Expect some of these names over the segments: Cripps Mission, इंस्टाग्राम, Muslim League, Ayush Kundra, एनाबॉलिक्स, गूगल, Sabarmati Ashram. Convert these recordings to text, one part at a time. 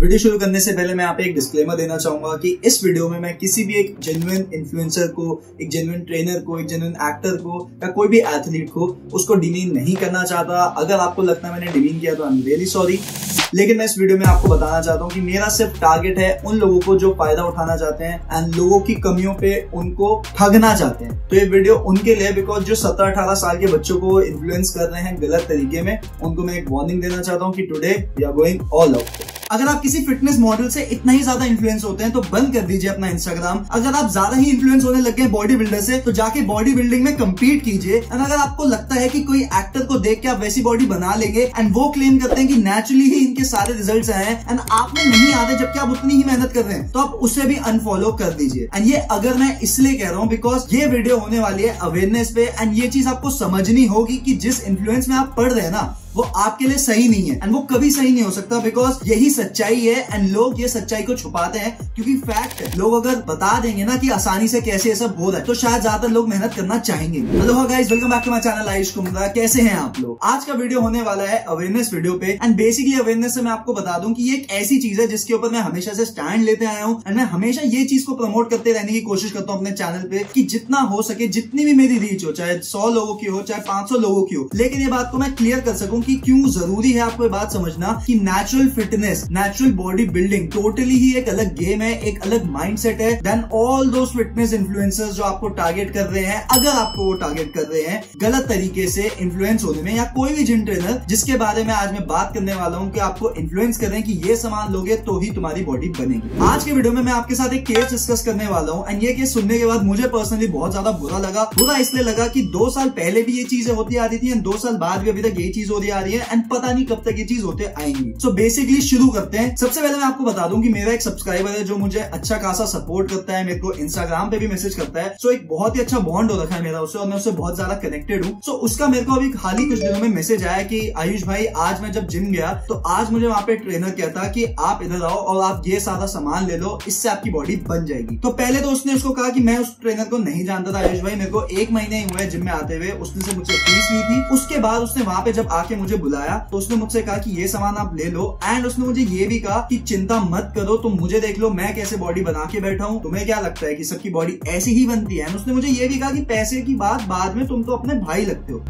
Video शुरू करने से पहले मैं आप एक डिस्क्लेमर देना चाहूंगा कि इस वीडियो में मैं किसी भी एक जेन्युइन इन्फ्लुएंसर को, एक जेन्युइन ट्रेनर को, एक जेन्युइन एक्टर को या कोई भी एथलीट को उसको डिमीन नहीं करना चाहता। अगर आपको लगता है मैंने डिमीन किया तो आई एम रियली सॉरी, लेकिन मैं इस वीडियो में आपको बताना चाहता हूँ कि मेरा सिर्फ टारगेट है उन लोगों को जो फायदा उठाना चाहते हैं एंड लोगों की कमियों पे उनको ठगना चाहते हैं। तो ये वीडियो उनके लिए, बिकॉज जो 17-18 साल के बच्चों को इन्फ्लुएंस कर रहे हैं गलत तरीके में, उनको मैं एक वार्निंग देना चाहता हूँ कि today we are going all out. अगर आप किसी फिटनेस मॉडल से इतना ही ज्यादा इन्फ्लुएंस होते हैं तो बंद कर दीजिए अपना इंस्टाग्राम। अगर आप ज्यादा ही इन्फ्लुएंस होने लग गए बॉडी बिल्डर से तो जाके बॉडी बिल्डिंग में कम्पीट कीजिए। और अगर आपको लगता है कि कोई एक्टर को देख के आप वैसी बॉडी बना लेंगे एंड वो क्लेम करते हैं कि नेचुरली ही इनके सारे रिजल्ट्स आए हैं एंड आप में नहीं आते जबकि आप उतनी ही मेहनत कर रहे हैं, तो आप उसे भी अनफॉलो कर दीजिए। एंड ये अगर मैं इसलिए कह रहा हूँ बिकॉज ये वीडियो होने वाली है अवेयरनेस पे एंड ये चीज आपको समझनी होगी कि जिस इन्फ्लुएंस में आप पढ़ रहे हैं ना वो आपके लिए सही नहीं है एंड वो कभी सही नहीं हो सकता, बिकॉज यही सच्चाई है एंड लोग ये सच्चाई को छुपाते हैं क्योंकि फैक्ट है। लोग अगर बता देंगे ना कि आसानी से कैसे ये सब हो रहा है तो शायद ज्यादातर लोग मेहनत करना चाहेंगे। Hello guys, welcome back to my channel Ayush Kundra. कैसे हैं आप लोग? आज का वीडियो होने वाला है अवेयरनेस वीडियो पे एंड बेसिकली अवेयरनेस से मैं आपको बता दूं कि ये एक ऐसी चीज है जिसके ऊपर मैं हमेशा से स्टैंड लेते आया हूँ एंड मैं हमेशा ये चीज को प्रमोट करते रहने की कोशिश करता हूँ अपने चैनल पे कि जितना हो सके, जितनी भी मेरी रीच हो, चाहे 100 लोगों की हो, चाहे 500 लोगों की हो, लेकिन ये बात को मैं क्लियर कर सकूँ कि क्यों जरूरी है आपको ये बात समझना कि natural fitness, natural body building totally ही एक अलग गेम है, एक अलग माइंडसेट है then all those fitness influencers जो आपको टारगेट कर रहे हैं। अगर आपको वो टारगेट कर रहे हैं गलत तरीके से इन्फ्लुएंस होने में, या कोई भी जिम ट्रेनर जिसके बारे में आज मैं बात करने वाला हूँ कि आपको इन्फ्लुएंस कर रहे हैं कि ये सामान लोगे तो ही तुम्हारी बॉडी बनेगी। आज के वीडियो में मैं आपके साथ एक केस डिस्कस करने वाला हूँ एंड ये केस सुनने के बाद मुझे पर्सनली बहुत ज्यादा बुरा लगा। बुरा इसलिए लगा कि 2 साल पहले भी ये चीजें होती आ रही थी एंड 2 साल बाद भी अभी तक ये चीज आ रही है एंड पता नहीं कब तक ये चीज होते आएंगी। सो बेसिकली शुरू करते हैं। सबसे पहले मैं आपको बता दूं कि मेरा एक सब्सक्राइबर है जो मुझे अच्छा खासा सपोर्ट करता है, मेरे को इंस्टाग्राम पे भी मैसेज करता है। सो एक बहुत ही अच्छा बॉन्ड हो रखा है मेरा उससे और मैं उससे बहुत ज्यादा कनेक्टेड हूँ। सो उसका मेरे को अभी हाल ही कुछ दिनों में मैसेज आया कि आयुष भाई, आज मैं जब जिम गया तो आज मुझे वहाँ पे ट्रेनर कहता कि आप इधर आओ और आप ये सारा सामान ले लो, इससे आपकी बॉडी बन जाएगी। तो पहले तो उसने उसको कहा कि मैं उस ट्रेनर को नहीं जानता था आयुष भाई, मेरे को 1 महीने ही हुआ है जिम में आते हुए। उसने से मुझे फीस ली थी, उसके बाद उसने वहाँ पे जब के मुझे बुलाया तो उसने मुझसे कहा कि ये सामान आप ले लो एंड उसने मुझे ये भी कहा कि चिंता मत करो, तुम मुझे देख लो, मैं कैसे बॉडी बना के बैठा हूँ, तुम्हें क्या लगता है कि सबकी बॉडी ऐसी ही बनती है? एंड उसने मुझे ये भी कहा कि पैसे की बात बाद में, तुम तो अपने भाई लगते हो।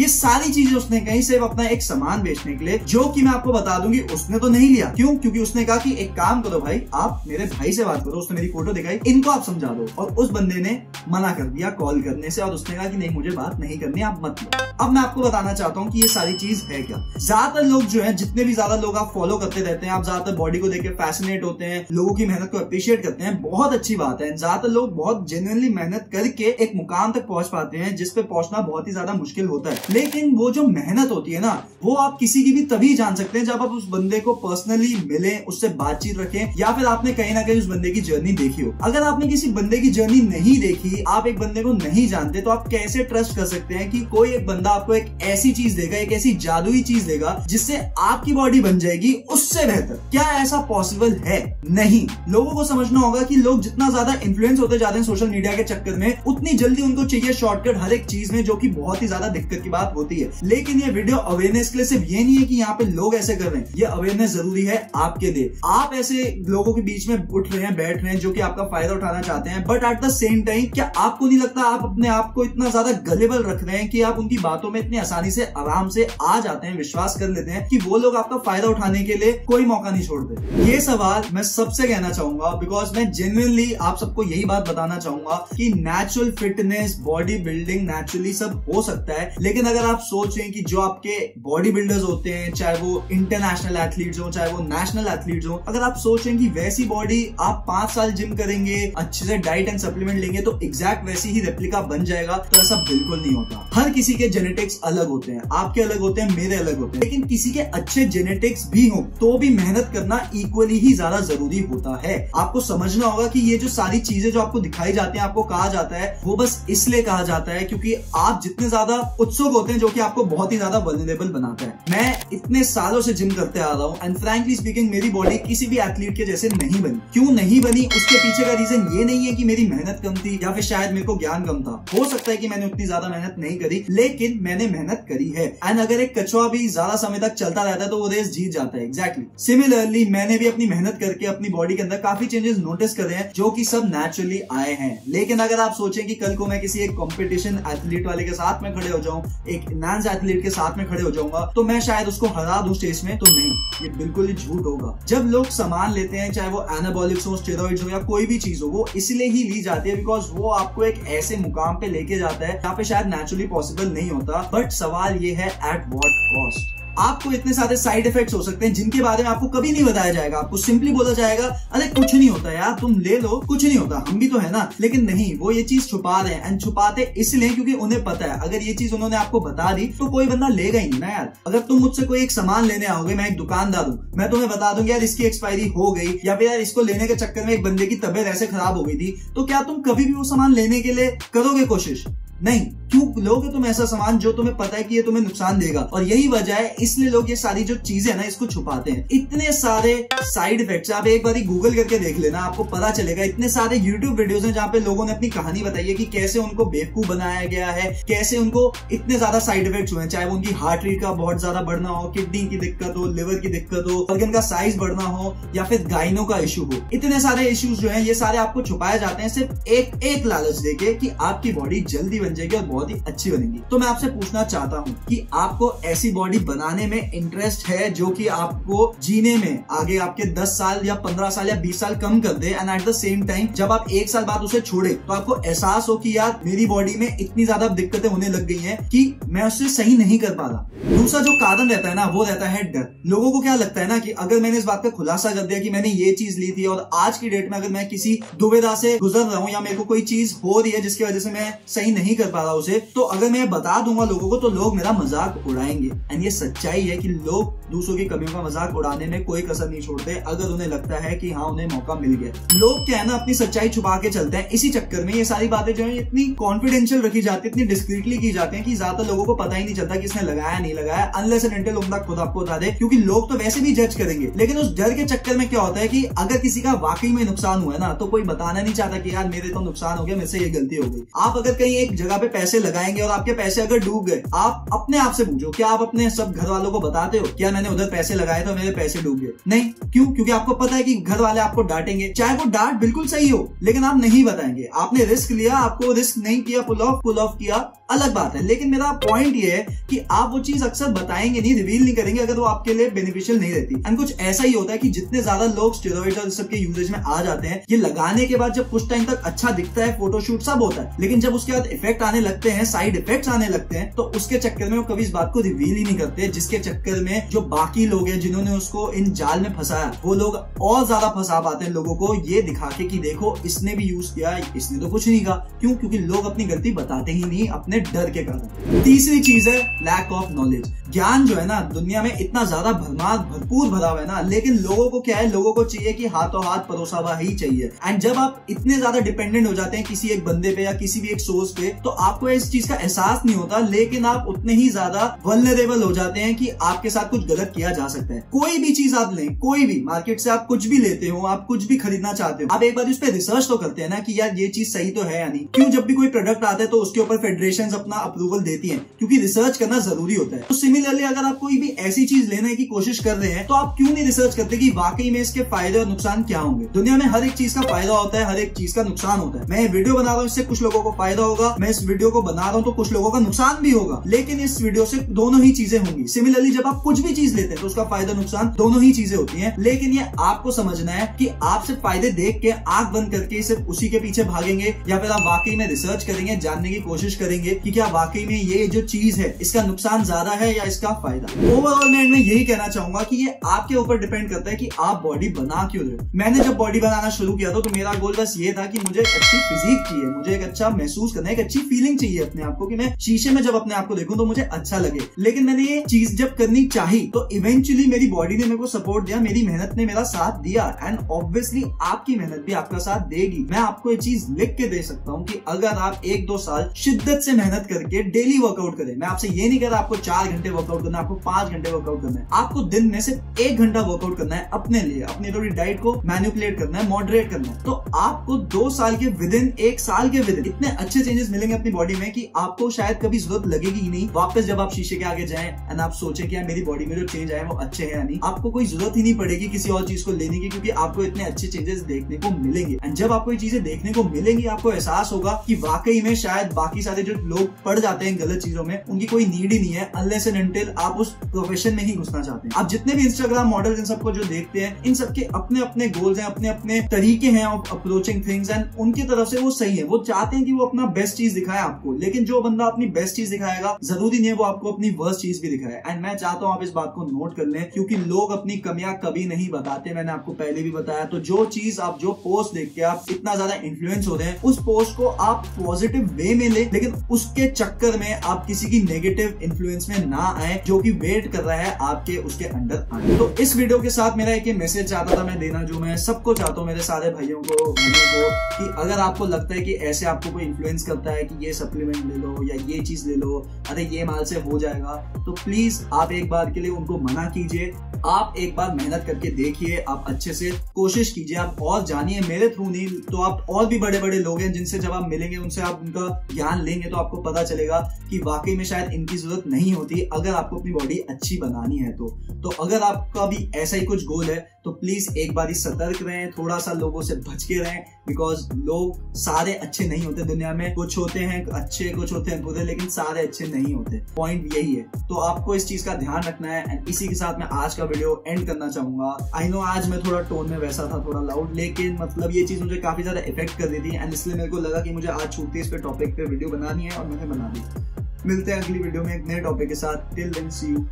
ये सारी चीजें उसने कहीं सिर्फ अपना एक सामान बेचने के लिए, जो कि मैं आपको बता दूंगी उसने तो नहीं लिया। क्यों? क्योंकि उसने कहा कि एक काम करो भाई, आप मेरे भाई से बात करो, उसने मेरी फोटो दिखाई, इनको आप समझा दो। और उस बंदे ने मना कर दिया कॉल करने से और उसने कहा कि नहीं, मुझे बात नहीं करनी, आप मत लो। अब मैं आपको बताना चाहता हूँ कि ये सारी चीज है क्या। ज्यादातर लोग जो है, जितने भी ज्यादा लोग आप फॉलो करते रहते हैं, आप ज्यादातर बॉडी को देख के फैसिनेट होते हैं, लोगों की मेहनत को अप्रिशिएट करते हैं, बहुत अच्छी बात है। ज्यादातर लोग बहुत जेन्युइनली मेहनत करके एक मुकाम तक पहुंच पाते हैं जिसपे पहुंचना बहुत ही ज्यादा मुश्किल होता है, लेकिन वो जो मेहनत होती है ना, वो आप किसी की भी तभी जान सकते हैं जब आप उस बंदे को पर्सनली मिले, उससे बातचीत रखें, या फिर आपने कहीं ना कहीं उस बंदे की जर्नी देखी हो। अगर आपने किसी बंदे की जर्नी नहीं देखी, आप एक बंदे को नहीं जानते, तो आप कैसे ट्रस्ट कर सकते हैं कि कोई एक बंदा आपको एक ऐसी चीज देगा, एक ऐसी जादुई चीज देगा जिससे आपकी बॉडी बन जाएगी उससे बेहतर? क्या ऐसा पॉसिबल है? नहीं। लोगों को समझना होगा कि लोग जितना ज्यादा इन्फ्लुएंस होते जाते हैं सोशल मीडिया के चक्कर में, उतनी जल्दी उनको चाहिए शॉर्टकट हर एक चीज में, जो कि बहुत ही ज्यादा दिक्कत बात होती है। लेकिन ये वीडियो अवेयरनेस के लिए सिर्फ ये नहीं है कि यहाँ पे लोग ऐसे कर रहे हैं, ये अवेयरनेस जरूरी है आपके लिए। आप ऐसे लोगों के बीच में उठ रहे हैं, बैठ रहे हैं, जो कि आपका फायदा उठाना चाहते हैं, but at the same time क्या आपको नहीं लगता आप अपने आप को इतना ज्यादा गलेबल रख रहे हैं कि आप उनकी बातों में इतनी आसानी से आराम से आ जाते हैं, विश्वास कर लेते हैं कि वो लोग आपका फायदा उठाने के लिए कोई मौका नहीं छोड़ते? ये सवाल मैं सबसे कहना चाहूंगा बिकॉज मैं जेन्युइनली आप सबको यही बात बताना चाहूंगा कि natural fitness, body building naturally सब हो सकता है, लेकिन अगर आप सोच रहे हैं कि जो आपके बॉडी बिल्डर्स होते हैं, चाहे वो इंटरनेशनल एथलीट्स हो, चाहे वो नेशनल एथलीट्स हो, अगर आप सोच रहे हैं कि वैसी बॉडी आप 5 साल जिम करेंगे, अच्छे से डाइट एंड सप्लीमेंट लेंगे तो एग्जैक्ट वैसी ही रेप्लिका बन जाएगा, तो ऐसा बिल्कुल नहीं होता। हर किसी के जेनेटिक्स अलग होते हैं, आपके अलग होते हैं, मेरे अलग होते हैं, लेकिन किसी के अच्छे जेनेटिक्स भी हो तो भी मेहनत करना इक्वली ही ज्यादा जरूरी होता है। आपको समझना होगा कि ये जो सारी चीजें जो आपको दिखाई जाती है, आपको कहा जाता है, वो बस इसलिए कहा जाता है क्योंकि आप जितने ज्यादा उत्सुक लोग होते हैं जो कि आपको बहुत ही ज्यादा वल्नरेबल बनाते हैं। मैं इतने सालों से जिम करते आ रहा हूँ एंड फ्रैंकली स्पीकिंग मेरी बॉडी किसी भी एथलीट के जैसे नहीं बनी। क्यों नहीं बनी उसके पीछे का रीजन ये नहीं है कि मेरी मेहनत कम थी या फिर शायद मेरे को ज्ञान कम था। हो सकता है कि मैंने उतनी ज्यादा मेहनत नहीं करी, लेकिन मैंने मेहनत करी है। एंड अगर एक कछुआ भी ज्यादा समय तक चलता रहता है तो वो रेस जीत जाता है। एग्जैक्टली सिमिलरली मैंने भी अपनी मेहनत करके अपनी बॉडी के अंदर काफी चेंजेस नोटिस करे हैं जो कि सब नेचुरली आए हैं। लेकिन अगर आप सोचें कि कल को मैं किसी एक कॉम्पिटिशन एथलीट वाले के साथ में खड़े हो जाऊं, एक इनांस एथलीट के साथ में खड़े हो जाऊंगा तो मैं शायद उसको हरा दूं स्टेज में, तो नहीं, ये बिल्कुल ही झूठ होगा। जब लोग सामान लेते हैं चाहे वो एनाबॉलिक्स हो, स्टेरॉइड्स हो या कोई भी चीज हो, वो इसलिए ही ली जाती है बिकॉज वो आपको एक ऐसे मुकाम पे लेके जाता है जहाँ पे शायद नेचुरली पॉसिबल नहीं होता। बट सवाल ये है एट व्हाट कॉस्ट। आपको इतने सारे साइड इफेक्ट्स हो सकते हैं जिनके बारे में आपको कभी नहीं बताया जाएगा। आपको सिंपली बोला जाएगा अरे कुछ नहीं होता यार, तुम ले लो, कुछ नहीं होता, हम भी तो है ना। लेकिन नहीं, वो ये चीज छुपा रहे हैं एंड छुपाते इसलिए क्योंकि उन्हें पता है अगर ये चीज उन्होंने आपको बता दी तो कोई बंदा लेगा ही नहीं ना यार। अगर तुम मुझसे कोई एक सामान लेने आओगे, मैं एक दुकानदार हूँ, मैं तुम्हें बता दूंगी यार इसकी एक्सपायरी हो गई या फिर यार इसको लेने के चक्कर में एक बंदे की तबियत ऐसे खराब हो गई थी, तो क्या तुम कभी भी वो सामान लेने के लिए करोगे कोशिश? नहीं। क्यों लोगे तुम ऐसा सामान जो तुम्हें पता है कि ये तुम्हें नुकसान देगा? और यही वजह है इसलिए लोग ये सारी जो चीजें है ना इसको छुपाते हैं। इतने सारे साइड इफेक्ट्स, आप एक बार गूगल करके देख लेना, आपको पता चलेगा। इतने सारे यूट्यूब वीडियोस हैं जहाँ पे लोगों ने अपनी कहानी बताई है कि कैसे उनको बेवकूफ बनाया गया है, कैसे उनको इतने ज्यादा साइड इफेक्ट्स हुए, चाहे वो उनकी हार्ट रेट का बहुत ज्यादा बढ़ना हो, किडनी की दिक्कत हो, लिवर की दिक्कत हो, ऑर्गन का साइज बढ़ना हो या फिर गाइनो का इश्यू हो। इतने सारे इश्यूज जो है ये सारे आपको छुपाए जाते हैं सिर्फ एक एक लालच देके कि आपकी बॉडी जल्दी बन जाएगी और बहुत ही अच्छी बनेगी। तो मैं आपसे पूछना चाहता हूँ कि आपको ऐसी बॉडी बनाने में इंटरेस्ट है जो कि आपको जीने में आगे आपके 10 साल या 15 साल या 20 साल कम कर दे and at the same time जब आप एक साल बाद उसे छोड़े तो आपको एहसास हो कि यार मेरी बॉडी में इतनी ज्यादा दिक्कतें होने लग गई हैं कि मैं उससे सही नहीं कर पा रहा। दूसरा जो कारण रहता है ना वो रहता है डर। लोगों को क्या लगता है ना कि अगर मैंने इस बात का खुलासा कर दिया कि मैंने ये चीज ली थी और आज की डेट में अगर मैं किसी दुविधा से गुजर रहा हूँ या मेरे को कोई चीज हो रही है जिसकी वजह से मैं सही नहीं कर पा रहा उसे, तो अगर मैं बता दूंगा लोगों को तो लोग मेरा मजाक उड़ाएंगे। एंड ये सच्चाई है कि लोग दूसरों की कमियों का मजाक उड़ाने में कोई कसर नहीं छोड़ते अगर उन्हें लगता है कि हाँ उन्हें मौका मिल गया। लोग क्या है ना अपनी सच्चाई छुपा के चलते हैं। इसी चक्कर में ये सारी बातें जो है इतनी कॉन्फिडेंशियल रखी जाती है, इतनी डिस्क्रीटली की जाती है कि ज्यादातर लोगों को पता ही नहीं चलता कि इसने लगाया नहीं लगाया अनलेस एंड अनटिल उनका खुद आपको बता दे, क्योंकि लोग तो वैसे भी जज करेंगे। लेकिन उस डर के चक्कर में क्या होता है कि अगर किसी का वाकई में नुकसान हुआ ना तो कोई बताना नहीं चाहता कि यार मेरे तो नुकसान हो गया, मेरे से ये गलती हो गई। आप अगर कहीं एक जगह पे पैसे लगाएंगे और आपके पैसे अगर डूब गए, आप अपने आप से पूछो क्या आप अपने सब घर वालों को बताते हो क्या मैंने उधर पैसे लगाए थे मेरे पैसे डूब गए? नहीं। क्यों? क्योंकि आपको पता है कि घर वाले आपको डांटेंगे, चाहे वो डांट बिल्कुल सही हो, लेकिन आप नहीं बताएंगे। आपने रिस्क लिया, आपको रिस्क नहीं किया, पुल ऑफ किया, अलग बात है। लेकिन मेरा पॉइंट ये है कि आप वो चीज अक्सर बताएंगे नहीं, रिवील नहीं करेंगे अगर वो आपके लिए बेनिफिशियल नहीं रहती। एंड कुछ ऐसा ही होता है कि जितने ज्यादा लोग स्टेरॉइड और सबके यूजेज में आ जाते हैं, ये लगाने के बाद जब कुछ टाइम तक अच्छा दिखता है, फोटोशूट सब होता है, लेकिन जब उसके बाद इफेक्ट आने लगते हैं, साइड इफेक्ट्स आने लगते हैं, तो उसके चक्कर में वो कभी इस बात को रिवील ही नहीं करते, जिसके चक्कर में जो बाकी लोग हैं जिन्होंने उसको इन जाल में फंसाया वो लोग और ज्यादा फंसा पाते हैं लोगों को ये दिखा के कि देखो इसने भी यूज किया, इसने तो कुछ नहीं कहा। क्यों? क्योंकि लोग अपनी गलती बताते ही नहीं अपने डर के कारण। तीसरी चीज है लैक ऑफ नॉलेज। ज्ञान जो है ना दुनिया में इतना ज्यादा भरपूर भरा हुआ है ना, लेकिन लोगों को क्या है, लोगों को चाहिए कि हाथों हाथ परोसा हुआ ही चाहिए। एंड जब आप इतने ज्यादा डिपेंडेंट हो जाते हैं किसी एक बंदे पे या किसी भी एक सोर्स पे, तो आपको इस चीज का एहसास नहीं होता, लेकिन आप उतने ही ज्यादा वल्नरेबल हो जाते हैं कि आपके साथ कुछ गलत किया जा सकता है। कोई भी चीज आप लें, कोई भी मार्केट से आप कुछ भी लेते हो, आप कुछ भी खरीदना चाहते हो, आप एक बार उस पर रिसर्च तो करते हैं ना कि यार ये चीज सही तो है या नहीं। क्यों? जब भी कोई प्रोडक्ट आता है तो उसके ऊपर फेडरेशन अपना अप्रूवल देती है, क्योंकि रिसर्च करना जरूरी होता है। तो सिमिलरली अगर आप कोई भी ऐसी चीज लेने की कोशिश कर रहे हैं तो आप क्यों नहीं रिसर्च करते कि वाकई में इसके फायदे और नुकसान क्या होंगे? दुनिया में हर एक चीज का फायदा होता है, हर एक चीज का नुकसान होता है। मैं वीडियो बना रहा हूँ, इससे कुछ लोगों को फायदा होगा, मैं इस वीडियो को बना रहा हूँ तो कुछ लोगों का नुकसान भी होगा, लेकिन इस वीडियो से दोनों ही चीजें होंगी। सिमिलरली जब आप कुछ भी चीज लेते हैं तो उसका फायदा नुकसान दोनों ही चीजें होती है, लेकिन ये आपको समझना है कि आप सिर्फ फायदे देख के आंख बंद करके सिर्फ उसी के पीछे भागेंगे या फिर आप वाकई में रिसर्च करेंगे, जानने की कोशिश करेंगे कि क्या वाकई में ये जो चीज है इसका नुकसान ज्यादा है या इसका फायदा। ओवरऑल मैं यही कहना चाहूंगा कि ये आपके ऊपर डिपेंड करता है कि आप बॉडी बना क्यों रहे हो। मैंने जब बॉडी बनाना शुरू किया था तो मेरा गोल बस ये था कि मुझे अच्छी फिजिक चाहिए, मुझे एक अच्छा महसूस करना है, एक अच्छी फीलिंग चाहिए अपने आप को कि मैं शीशे में जब अपने आप को देखूं तो मुझे अच्छा लगे। लेकिन मैंने ये चीज जब करनी चाहिए तो इवेंचुअली मेरी बॉडी ने मेरे को सपोर्ट दिया, मेरी मेहनत ने मेरा साथ दिया एंड ऑब्वियसली आपकी मेहनत भी आपका साथ देगी। मैं आपको ये चीज लिख के दे सकता हूँ कि अगर आप 1-2 साल शिद्दत से मेहनत करके डेली वर्कआउट करें, मैं आपसे ये नहीं कह रहा आपको 4 घंटे वर्कआउट करना है, आपको 5 घंटे वर्कआउट करना है, आपको दिन में सिर्फ 1 घंटा वर्कआउट करना है अपने लिए, अपनी थोड़ी डाइट को मैनिपुलेट करना है, मॉडरेट करना है, तो आपको 2 साल के विदिन, 1 साल के विदिन इतने अच्छे चेंजेस मिलेंगे अपनी बॉडी में कि आपको शायद कभी जरूरत लगेगी ही नहीं। वापस जब आप शीशे के आगे जाएं एंड आप सोचे कि यार मेरी बॉडी में जो चेंज आए वो अच्छे हैं या नहीं, आपको कोई जरूरत ही नहीं पड़ेगी किसी और चीज को लेने की, क्योंकि आपको इतने अच्छे चेंजेस देखने को मिलेंगे। एंड जब आपको ये चीजें देखने को मिलेंगी आपको एहसास होगा कि वाकई में शायद बाकी सारे जो लोग पड़ जाते हैं गलत चीजों में उनकी कोई नीड ही नहीं है अनलेस एंड अनटिल आप उस प्रोफेशन में ही घुसना चाहते हैं। आप जितने भी इंस्टाग्राम मॉडल्स इन सबको जो देखते हैं इन सबके अपने अपने गोल्स हैं, अपने अपने तरीके हैं ऑफ अप्रोचिंग थिंग्स एंड उनकी तरफ से वो सही है, वो चाहते हैं कि वो अपना बेस्ट चीज दिखाए आपको। लेकिन जो बंदा अपनी बेस्ट चीज दिखाएगा जरूरी नहीं है वो आपको अपनी वर्स्ट चीज भी दिखाए। एंड मैं चाहता हूँ आप इस बात को नोट कर लें क्योंकि लोग अपनी कमियां कभी नहीं बताते, मैंने आपको पहले भी बताया। तो जो चीज आप जो पोस्ट देख के आप इतना ज्यादा इन्फ्लुएंस हो रहे हैं उस पोस्ट को आप पॉजिटिव वे में ले, लेकिन उसके चक्कर में आप किसी की नेगेटिव इन्फ्लुएंस में ना आए जो कि वेट कर रहा है आपके उसके अंडर आने। तो इस वीडियो के साथ मेरा एक मैसेज चाहता था मैं देना जो मैं सबको चाहता हूँ, मेरे सारे भाइयों को कि अगर आपको लगता है कि ऐसे आपको कोई इन्फ्लुएंस करता है कि ये सप्लीमेंट ले लो या ये चीज ले लो, अरे ये माल से हो जाएगा, तो प्लीज आप एक बार के लिए उनको मना कीजिए। आप एक बार मेहनत करके देखिए, आप अच्छे से कोशिश कीजिए, आप और जानिए, मेरे थ्रू नहीं तो आप और भी बड़े बड़े लोग हैं जिनसे जब आप मिलेंगे उनसे आप उनका ज्ञान लेंगे तो आपको पता चलेगा कि वाकई में शायद इनकी जरूरत नहीं होती अगर आपको अपनी बॉडी अच्छी बनानी है। तो अगर आपका भी ऐसा ही कुछ गोल है तो प्लीज एक बार ही सतर्क रहें, थोड़ा सा लोगों से बच के रहें, बिकॉज लोग सारे अच्छे नहीं होते दुनिया में, कुछ होते हैं अच्छे, कुछ होते हैं बुरे, लेकिन सारे अच्छे नहीं होते, पॉइंट यही है। तो आपको इस चीज का ध्यान रखना है एंड इसी के साथ मैं आज का वीडियो एंड करना चाहूंगा। आई नो आज मैं थोड़ा टोन में वैसा था, थोड़ा लाउड, लेकिन मतलब ये चीज मुझे काफी ज्यादा इफेक्ट कर रही थी एंड इसलिए मेरे को लगा कि मुझे आज छूटती इस पे टॉपिक पे वीडियो बनानी है और मैंने बना दी। मिलते हैं अगली वीडियो में एक नए टॉपिक के साथ, टिल देन सी यू,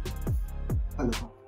अलविदा।